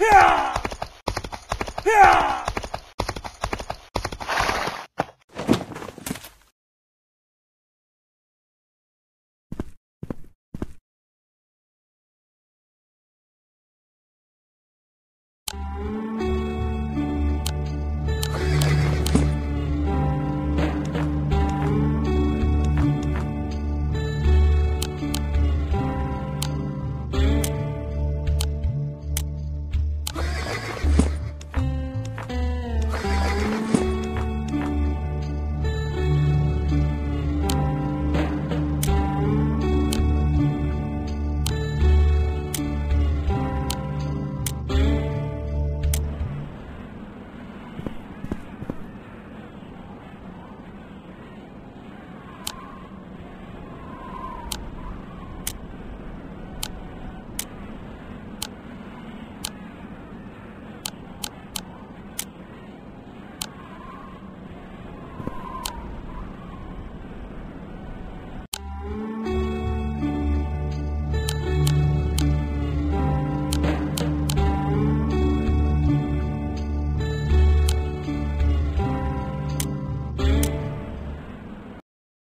Yeah!